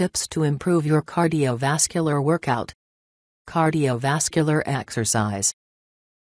tips to improve your cardiovascular workout. Cardiovascular exercise.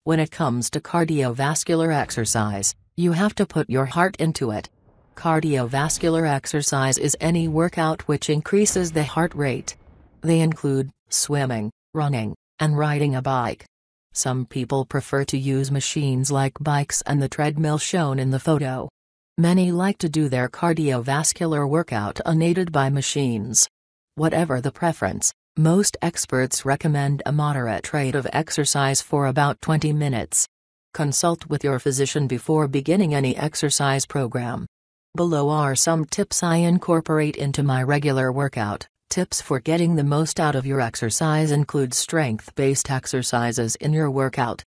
When it comes to cardiovascular exercise, you have to put your heart into it. Cardiovascular exercise is any workout which increases the heart rate. They include swimming, running, and riding a bike. Some people prefer to use machines like bikes and the treadmill shown in the photo. Many like to do their cardiovascular workout unaided by machines. Whatever the preference, most experts recommend a moderate rate of exercise for about 20 minutes. Consult with your physician before beginning any exercise program. Below are some tips I incorporate into my regular workout. Tips for getting the most out of your exercise include strength-based exercises in your workout.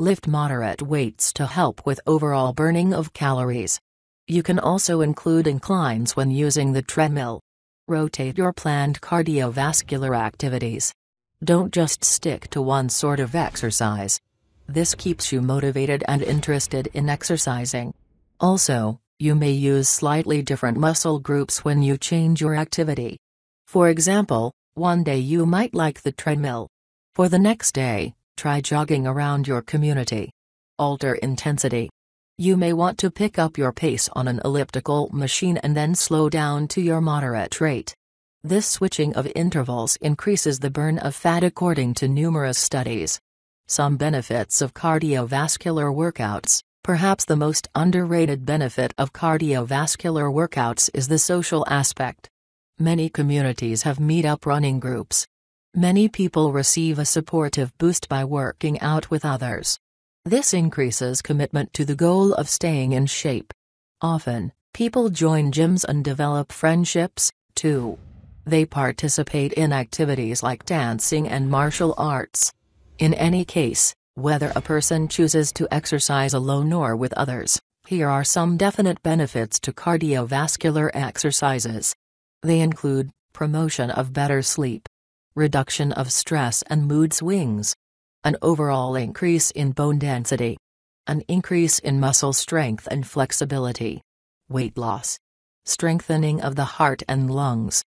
Lift moderate weights to help with overall burning of calories. You can also include inclines when using the treadmill. Rotate your planned cardiovascular activities. Don't just stick to one sort of exercise. This keeps you motivated and interested in exercising. Also, you may use slightly different muscle groups when you change your activity. For example, one day you might like the treadmill. For the next day, try jogging around your community. Alter intensity. You may want to pick up your pace on an elliptical machine and then slow down to your moderate rate. This switching of intervals increases the burn of fat according to numerous studies. Some benefits of cardiovascular workouts. Perhaps the most underrated benefit of cardiovascular workouts is the social aspect. Many communities have meet-up running groups. Many people receive a supportive boost by working out with others. This increases commitment to the goal of staying in shape. Often, people join gyms and develop friendships, too. They participate in activities like dancing and martial arts. In any case, whether a person chooses to exercise alone or with others, here are some definite benefits to cardiovascular exercises. They include promotion of better sleep, reduction of stress and mood swings, an overall increase in bone density, an increase in muscle strength and flexibility, weight loss, strengthening of the heart and lungs,